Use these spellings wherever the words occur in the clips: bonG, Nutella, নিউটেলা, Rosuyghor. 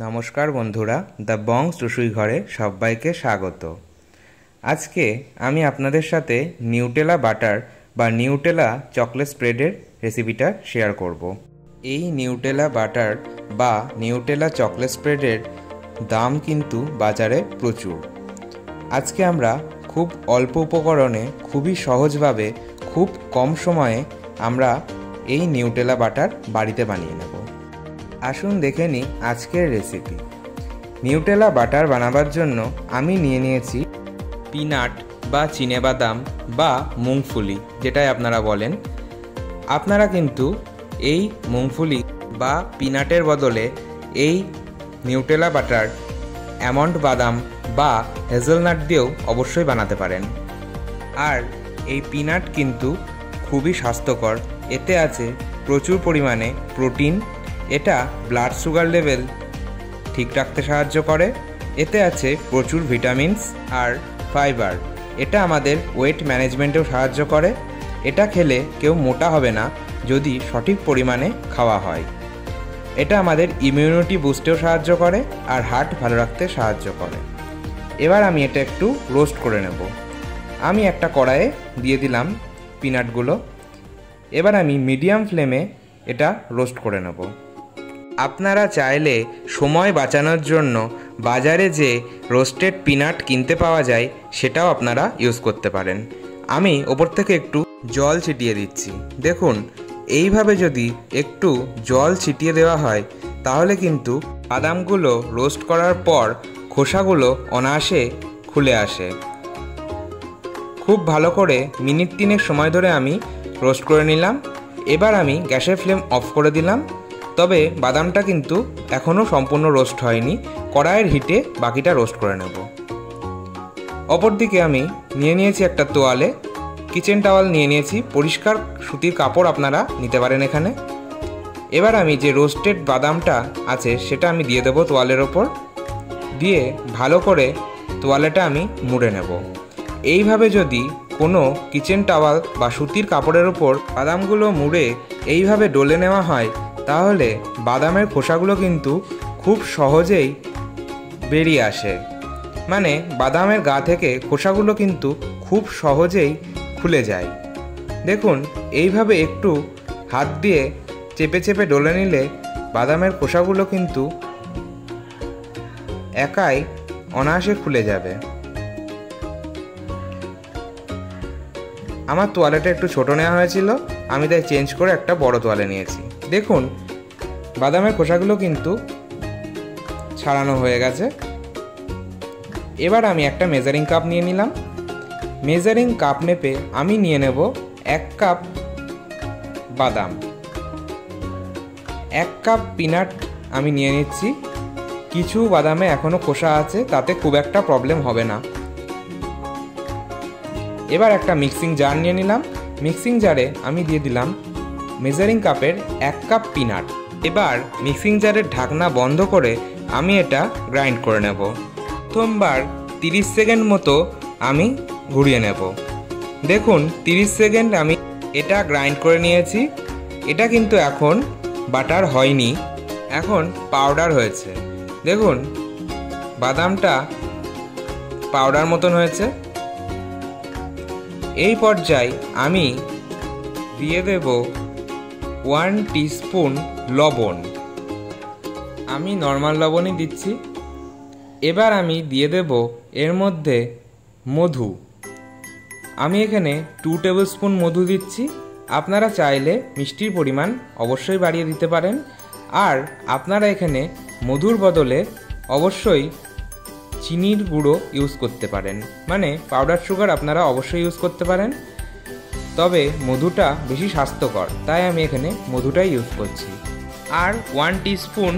नमस्कार बंधुरा दा बंग्स रसोई घरे सबाइके स्वागत। आज के आमी आपनादेर साथे न्यूटेला बाटार बा न्यूटेला चकलेट स्प्रेडेर रेसिपिटा शेयर करब। एई न्यूटेला बाटार बा न्यूटेला चकलेट स्प्रेडेर दाम किन्तु बाजारे प्रचुर। आज के आमरा खूब अल्प उपकरणे खूबी सहजभावे खूब कम समये आमरा एई न्यूटेला बाटार बाड़ीते बानिये नेब। आसुन देखे नी आजकेर रेसिपि। न्यूटेला बाटार बानाबार जोन्नो आमी निये नियेछि पिनाट बा चीने बादाम बा मूंगफुली जेटाई आपनारा बोलेन। आपनारा किन्तु एई मूंगफुली बा पिनाटेर बदले एई न्यूटेला बाटार आमंड बादाम बा हेजलनाट दिएओ अवश्यई बानाते पारेन। आर एई पिनाट किन्तु खूबई स्वास्थ्यकर, एते आछे प्रचुर परिमाणे प्रोटीन, এটা ব্লাড সুগার লেভেল ঠিক রাখতে সাহায্য করে, এতে আছে প্রচুর ভিটামিনস আর ফাইবার, এটা আমাদের ওয়েট ম্যানেজমেন্টেও সাহায্য করে। এটা খেলে কেউ মোটা হবে না যদি সঠিক পরিমাণে খাওয়া হয়। এটা আমাদের ইমিউনিটি বুস্টেও সাহায্য করে আর হার্ট ভালো রাখতে সাহায্য করে। এবার আমি এটা একটু রোস্ট করে নেব। আমি একটা কড়াইয়ে দিয়ে দিলাম পিনাটগুলো। এবার আমি মিডিয়াম ফ্লেমে এটা রোস্ট করে নেব। আপনারা চাইলে সময় বাঁচানোর জন্য বাজারে যে রোস্টেড পিনাট কিনতে পাওয়া যায় সেটাও আপনারা ইউজ করতে পারেন। আমি ওপর থেকে একটু জল ছিটিয়ে দিচ্ছি। দেখুন এইভাবে যদি একটু জল ছিটিয়ে দেওয়া হয় তাহলে কিন্তু বাদামগুলো রোস্ট করার পর খোসাগুলো অনায়াসে খুলে আসে। খুব ভালো করে মিনিট তিনেক সময় ধরে আমি রোস্ট করে নিলাম। এবার আমি গ্যাসের ফ্লেম অফ করে দিলাম। তবে বাদামটা কিন্তু এখনো সম্পূর্ণ রোস্ট হয়নি, কড়াইয়ের হিটে বাকিটা রোস্ট করে নেব। অপরদিকে আমি নিয়ে নিয়েছি একটা তোয়ালে, কিচেন টাওয়াল নিয়ে নিয়েছি, পরিষ্কার সুতির কাপড় আপনারা নিতে পারেন এখানে। এবার আমি যে রোস্টেড বাদামটা আছে সেটা আমি দিয়ে দেবো তোয়ালের ওপর, দিয়ে ভালো করে তোয়ালেটা আমি মুড়ে নেব। এইভাবে যদি কোনো কিচেন টাওয়াল বা সুতির কাপড়ের ওপর বাদামগুলো মুড়ে এইভাবে ডলে নেওয়া হয় তাহলে বাদামের খোসাগুলো কিন্তু খুব সহজেই বেরিয়ে আসে। মানে বাদামের গা থেকে খোসাগুলো কিন্তু খুব সহজেই খুলে যায়। দেখুন এইভাবে একটু হাত দিয়ে চেপে চেপে ডলে নিলে বাদামের খোসাগুলো কিন্তু একাই অনায়াসে খুলে যাবে। আমার তোয়ালেটা একটু ছোটো নেওয়া হয়েছিল, আমি তাই চেঞ্জ করে একটা বড় তোয়ালে নিয়েছি। দেখুন বাদামের খোসাগুলো কিন্তু ছাড়ানো হয়ে গেছে। এবার আমি একটা মেজারিং কাপ নিয়ে নিলাম। মেজারিং কাপ মেপে আমি নিয়ে নেব 1 কাপ বাদাম, 1 কাপ পিনাট আমি নিয়ে নিচ্ছি। কিছু বাদামে এখনও খোসা আছে, তাতে খুব একটা প্রবলেম হবে না। এবার একটা মিক্সিং জার নিয়ে নিলাম। মিক্সিং জারে আমি দিয়ে দিলাম মেজারিং কাপের 1 কাপ পিনাট। এবার মিক্সিং জারের ঢাকনা বন্ধ করে আমি এটা গ্রাইন্ড করে নেব। প্রথমবার 30 সেকেন্ড মতো আমি ঘুরিয়ে নেব। দেখুন 30 সেকেন্ড আমি এটা গ্রাইন্ড করে নিয়েছি। এটা কিন্তু এখন বাটার হয়নি, এখন পাউডার হয়েছে। দেখুন বাদামটা পাউডার মতন হয়েছে। এই পর্যায়ে আমি দিয়ে দেব 1 টিস্পুন লবণ, আমি নর্মাল লবণই দিচ্ছি। এবার আমি দিয়ে দেব এর মধ্যে মধু, আমি এখানে 2 টেবিলস্পুন মধু দিচ্ছি। আপনারা চাইলে মিষ্টির পরিমাণ অবশ্যই বাড়িয়ে দিতে পারেন। আর আপনারা এখানে মধুর বদলে অবশ্যই চিনির গুঁড়ো ইউজ করতে পারেন, মানে পাউডার সুগার আপনারা অবশ্যই ইউজ করতে পারেন। তবে মধুটা বেশি স্বাস্থ্যকর, তাই আমি এখানে মধুটাই ইউজ করছি। আর 1 টিস্পুন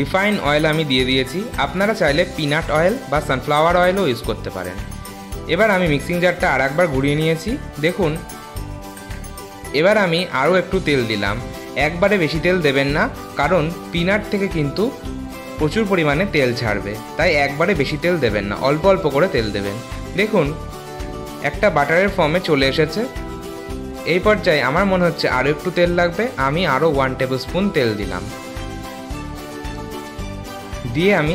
রিফাইন অয়েল আমি দিয়ে দিয়েছি। আপনারা চাইলে পিনাট অয়েল বা সানফ্লাওয়ার অয়েলও ইউজ করতে পারেন। এবার আমি মিক্সিং জারটা আর একবার ঘুরিয়ে নিয়েছি। দেখুন এবার আমি আরও একটু তেল দিলাম। একবারে বেশি তেল দেবেন না, কারণ পিনাট থেকে কিন্তু প্রচুর পরিমাণে তেল ছাড়বে, তাই একবারে বেশি তেল দেবেন না, অল্প অল্প করে তেল দেবেন। দেখুন একটা বাটারের ফর্মে চলে এসেছে। এই পর্যায়ে আমার মনে হচ্ছে আরও একটু তেল লাগবে, আমি আরও 1 টেবিলস্পুন তেল দিলাম। दिए आमी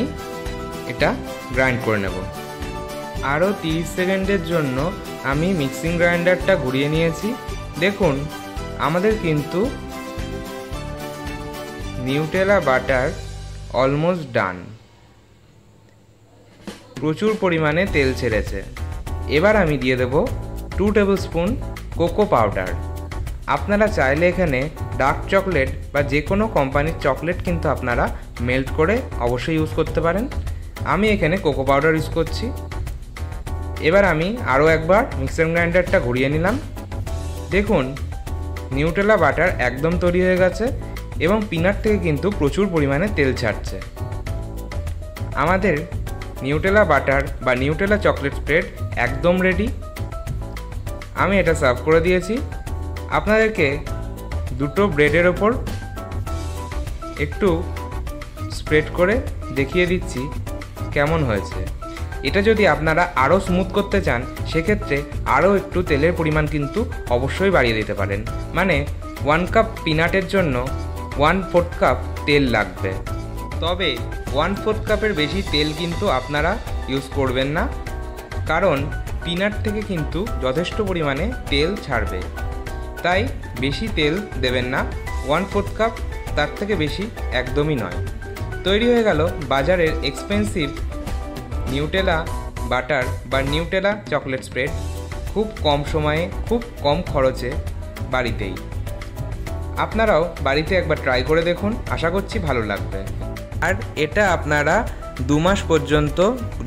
एटा ग्राइंड करे नेब। आरो 30 सेकेंडेर जोन्नो आमी मिक्सिंग ग्राइंडारटा घुरिये नियेছি। देखুন আমাদের কিন্তু নিউটেলা বাটার অলমोस्ट ডান। প্রচুর পরিমাণে তেল ছেড়েছে। এবার আমি দিয়ে দেব 2 টেবিলস্পুন কোকো পাউডার। আপনারা চাইলে এখানে ডার্ক চকলেট বা যে কোনো কোম্পানির চকলেট কিন্তু আপনারা মেল্ট করে অবশ্যই ইউজ করতে পারেন। আমি এখানে কোকো পাউডার ইউজ করছি। এবার আমি আরও একবার মিক্সার গ্রাইন্ডারটা ঘুরিয়ে নিলাম। দেখুন নিউটেলা বাটার একদম তৈরি হয়ে গেছে এবং পিনাট থেকে কিন্তু প্রচুর পরিমাণে তেল ছাড়ছে। আমাদের নিউটেলা বাটার বা নিউটেলা চকলেট স্প্রেড একদম রেডি। আমি এটা সার্ভ করে দিয়েছি। আপনাদেরকে দুটো ব্রেডের ওপর একটু স্প্রেড করে দেখিয়ে দিচ্ছি কেমন হয়েছে। এটা যদি আপনারা আরও স্মুথ করতে চান সেক্ষেত্রে আরও একটু তেলের পরিমাণ কিন্তু অবশ্যই বাড়িয়ে দিতে পারেন। মানে 1 কাপ পিনাটের জন্য 1/4 কাপ তেল লাগবে। তবে 1/4 কাপের বেশি তেল কিন্তু আপনারা ইউজ করবেন না, কারণ পিনাট থেকে কিন্তু যথেষ্ট পরিমাণে তেল ছাড়বে। তাই বেশি তেল দেবেন না, 1/4 কাপ, তার থেকে বেশি একদমই নয়। তৈরি হয়ে গেল বাজারের এক্সপেন্সিভ নিউটেলা বাটার বা নিউটেলা চকলেট স্প্রেড, খুব কম সময়ে খুব কম খরচে বাড়িতেই। আপনারাও বাড়িতে একবার ট্রাই করে দেখুন, আশা করছি ভালো লাগবে। আর এটা আপনারা 2 মাস পর্যন্ত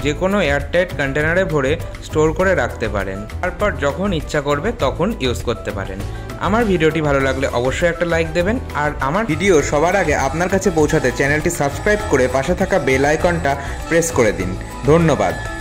যে কোনো এয়ারটাইট কন্টেনারে ভরে স্টোর করে রাখতে পারেন, তারপর যখন ইচ্ছা করবে তখন ইউজ করতে পারেন। আমার ভিডিওটি ভালো লাগলে অবশ্যই একটা লাইক দেবেন, আর আমার ভিডিও সবার আগে আপনার কাছে পৌঁছাতে চ্যানেলটি সাবস্ক্রাইব করে পাশে থাকা বেল আইকনটা প্রেস করে দিন। ধন্যবাদ।